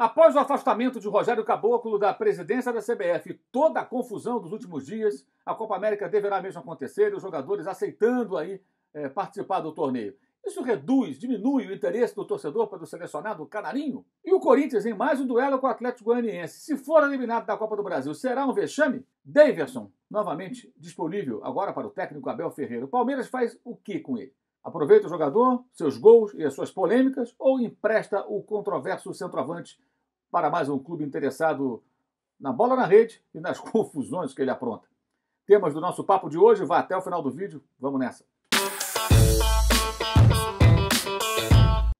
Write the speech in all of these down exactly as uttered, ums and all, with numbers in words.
Após o afastamento de Rogério Caboclo da presidência da C B F e toda a confusão dos últimos dias, a Copa América deverá mesmo acontecer, os jogadores aceitando aí é, participar do torneio. Isso reduz, diminui o interesse do torcedor pelo selecionado Canarinho? E o Corinthians em mais um duelo com o Atlético Goianiense. Se for eliminado da Copa do Brasil, será um vexame? Deyverson, novamente disponível agora para o técnico Abel Ferreira. O Palmeiras faz o que com ele? Aproveita o jogador, seus gols e as suas polêmicas, ou empresta o controverso centroavante para mais um clube interessado na bola na rede e nas confusões que ele apronta? Temas do nosso papo de hoje, vá até o final do vídeo, vamos nessa.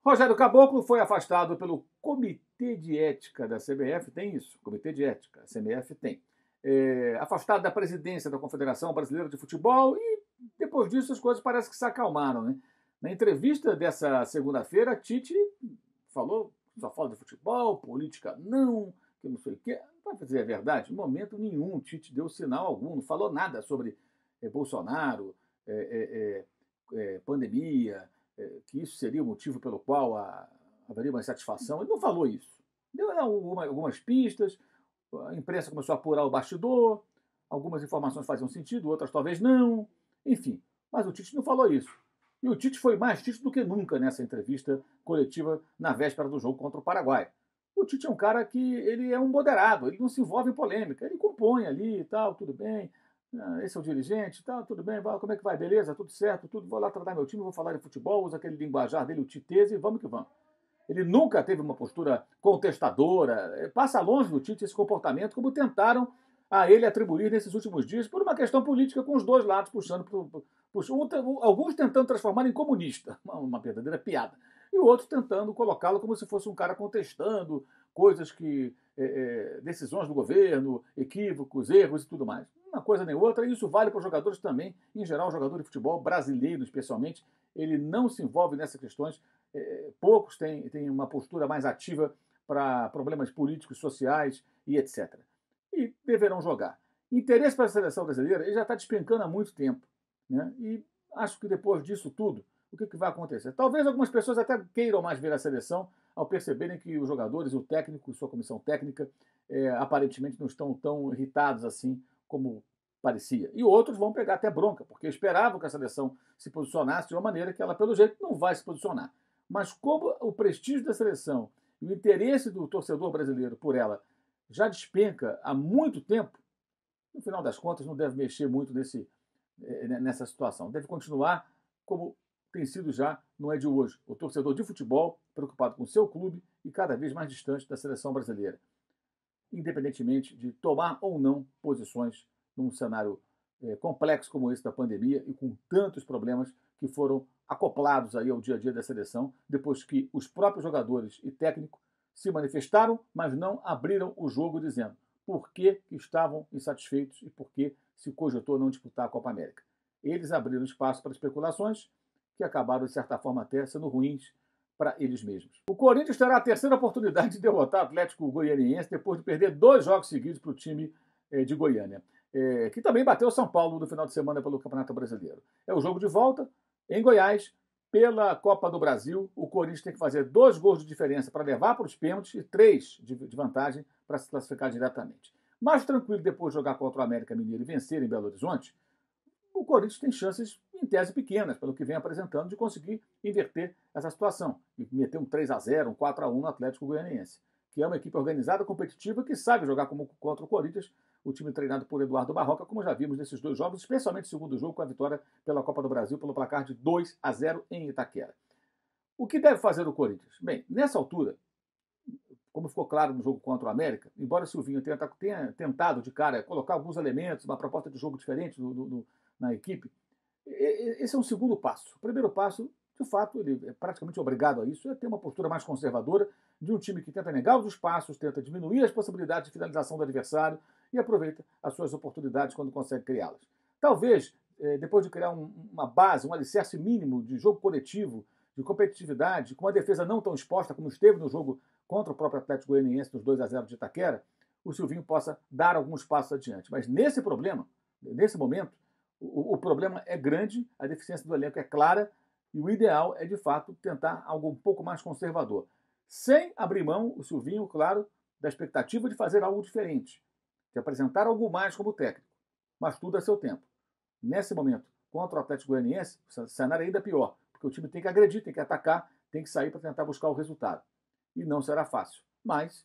Rogério Caboclo foi afastado pelo Comitê de Ética da C B F, tem isso, Comitê de Ética, a C B F tem. É, afastado da presidência da Confederação Brasileira de Futebol e depois disso as coisas parecem que se acalmaram, né? Na entrevista dessa segunda-feira, Tite falou, só fala de futebol, política não, que não sei o quê. Não vai dizer a verdade, em momento nenhum Tite deu sinal algum, não falou nada sobre é, Bolsonaro, é, é, é, pandemia, é, que isso seria o motivo pelo qual a, haveria uma insatisfação. Ele não falou isso. Deu alguma, algumas pistas. A imprensa começou a apurar o bastidor, algumas informações faziam sentido, outras talvez não, enfim. Mas o Tite não falou isso. E o Tite foi mais Tite do que nunca nessa entrevista coletiva na véspera do jogo contra o Paraguai. O Tite é um cara que ele é um moderado, ele não se envolve em polêmica, ele compõe ali e tal, tudo bem, esse é o dirigente, tal, tudo bem, como é que vai, beleza, tudo certo, tudo, vou lá tratar meu time, vou falar de futebol, usa aquele linguajar dele, o titese, e vamos que vamos. Ele nunca teve uma postura contestadora. Passa longe do Tite esse comportamento, como tentaram a ele atribuir nesses últimos dias por uma questão política com os dois lados puxando... Pro, puxando alguns tentando transformá-lo em comunista, uma verdadeira piada. E o outro tentando colocá-lo como se fosse um cara contestando coisas que... É, é, decisões do governo, equívocos, erros e tudo mais. Uma coisa nem outra. E isso vale para os jogadores também. Em geral, o jogador de futebol brasileiro, especialmente, ele não se envolve nessas questões. É, poucos têm, têm uma postura mais ativa para problemas políticos, sociais e etcétera. E deverão jogar. Interesse para a seleção brasileira ele já está despencando há muito tempo, né? E acho que depois disso tudo, o que, que vai acontecer? Talvez algumas pessoas até queiram mais ver a seleção ao perceberem que os jogadores, o técnico, sua comissão técnica, é, aparentemente não estão tão irritados assim como parecia. E outros vão pegar até bronca, porque esperavam que a seleção se posicionasse de uma maneira que ela, pelo jeito, não vai se posicionar. Mas como o prestígio da seleção e o interesse do torcedor brasileiro por ela já despenca há muito tempo, no final das contas não deve mexer muito nesse, nessa situação. Deve continuar como tem sido já, não é de hoje. O torcedor de futebol preocupado com o seu clube e cada vez mais distante da seleção brasileira, independentemente de tomar ou não posições num cenário é, complexo como esse da pandemia e com tantos problemas que foram acoplados aí ao dia a dia da seleção, depois que os próprios jogadores e técnico se manifestaram, mas não abriram o jogo dizendo por que estavam insatisfeitos e por que se cogitou não disputar a Copa América. Eles abriram espaço para especulações que acabaram, de certa forma, até sendo ruins para eles mesmos. O Corinthians terá a terceira oportunidade de derrotar o Atlético Goianiense depois de perder dois jogos seguidos para o time eh, de Goiânia, eh, que também bateu o São Paulo no final de semana pelo Campeonato Brasileiro. É o jogo de volta. Em Goiás, pela Copa do Brasil, o Corinthians tem que fazer dois gols de diferença para levar para os pênaltis e três de vantagem para se classificar diretamente. Mais tranquilo depois de jogar contra o América Mineiro e vencer em Belo Horizonte, o Corinthians tem chances, em tese, pequenas, pelo que vem apresentando, de conseguir inverter essa situação e meter um três a zero, um quatro a um no Atlético Goianiense, que é uma equipe organizada, competitiva, que sabe jogar como contra o Corinthians, o time treinado por Eduardo Barroca, como já vimos nesses dois jogos, especialmente o segundo jogo com a vitória pela Copa do Brasil pelo placar de dois a zero em Itaquera. O que deve fazer o Corinthians? Bem, nessa altura, como ficou claro no jogo contra o América, embora o Silvinho tenha, tenha tentado de cara colocar alguns elementos, uma proposta de jogo diferente no, no, na equipe, esse é um segundo passo. O primeiro passo, de fato, ele é praticamente obrigado a isso, é ter uma postura mais conservadora de um time que tenta negar os espaços, tenta diminuir as possibilidades de finalização do adversário e aproveita as suas oportunidades quando consegue criá-las. Talvez, depois de criar um, uma base, um alicerce mínimo de jogo coletivo, de competitividade, com uma defesa não tão exposta como esteve no jogo contra o próprio Atlético Goianiense nos dois a zero de Itaquera, o Silvinho possa dar alguns passos adiante. Mas nesse problema, nesse momento, o, o problema é grande, a deficiência do elenco é clara e o ideal é, de fato, tentar algo um pouco mais conservador. sem abrir mão, o Silvinho, claro, da expectativa de fazer algo diferente, de apresentar algo mais como técnico, mas tudo a seu tempo. Nesse momento, contra o Atlético Goianiense, o cenário é ainda pior, porque o time tem que agredir, tem que atacar, tem que sair para tentar buscar o resultado. E não será fácil, mas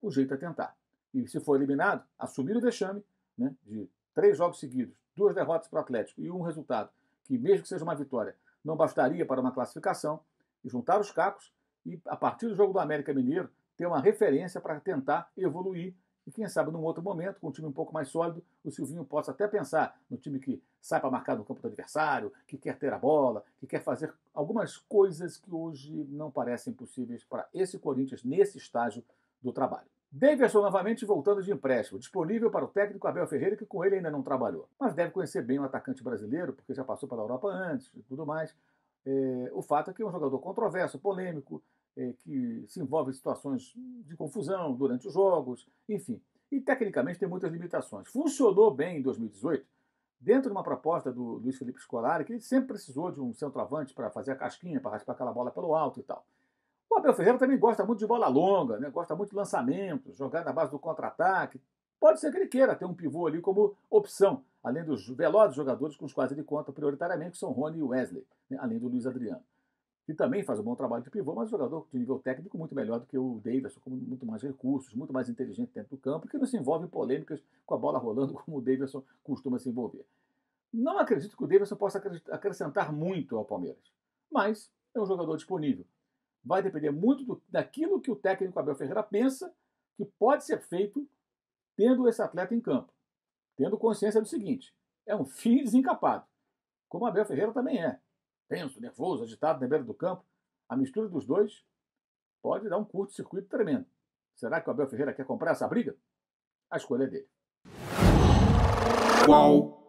o jeito é tentar. E se for eliminado, assumir o vexame, né, de três jogos seguidos, duas derrotas para o Atlético e um resultado, que mesmo que seja uma vitória, não bastaria para uma classificação, e juntar os cacos e, a partir do jogo do América Mineiro, ter uma referência para tentar evoluir. E quem sabe, num outro momento, com um time um pouco mais sólido, o Silvinho possa até pensar no time que sai para marcar no campo do adversário, que quer ter a bola, que quer fazer algumas coisas que hoje não parecem possíveis para esse Corinthians nesse estágio do trabalho. Deyverson novamente voltando de empréstimo, disponível para o técnico Abel Ferreira, que com ele ainda não trabalhou. Mas deve conhecer bem o atacante brasileiro, porque já passou pela Europa antes e tudo mais. É, o fato é que é um jogador controverso, polêmico, É, que se envolve em situações de confusão durante os jogos, enfim. E tecnicamente tem muitas limitações. Funcionou bem em dois mil e dezoito, dentro de uma proposta do Luiz Felipe Scolari, que ele sempre precisou de um centroavante para fazer a casquinha, para raspar aquela bola pelo alto e tal. O Abel Ferreira também gosta muito de bola longa, né? Gosta muito de lançamento, jogar na base do contra-ataque. Pode ser que ele queira ter um pivô ali como opção, além dos velozes jogadores com os quais ele conta prioritariamente, que são Rony e Wesley, né? Além do Luiz Adriano, que também faz um bom trabalho de pivô, mas um jogador de nível técnico muito melhor do que o Deyverson, com muito mais recursos, muito mais inteligente dentro do campo, que não se envolve em polêmicas com a bola rolando como o Deyverson costuma se envolver. Não acredito que o Deyverson possa acrescentar muito ao Palmeiras, mas é um jogador disponível. Vai depender muito do, daquilo que o técnico Abel Ferreira pensa que pode ser feito tendo esse atleta em campo, tendo consciência do seguinte: é um filho desencapado, como Abel Ferreira também é. Tenso, nervoso, agitado na beira do campo, a mistura dos dois pode dar um curto-circuito tremendo. Será que o Abel Ferreira quer comprar essa briga? A escolha é dele. Qual?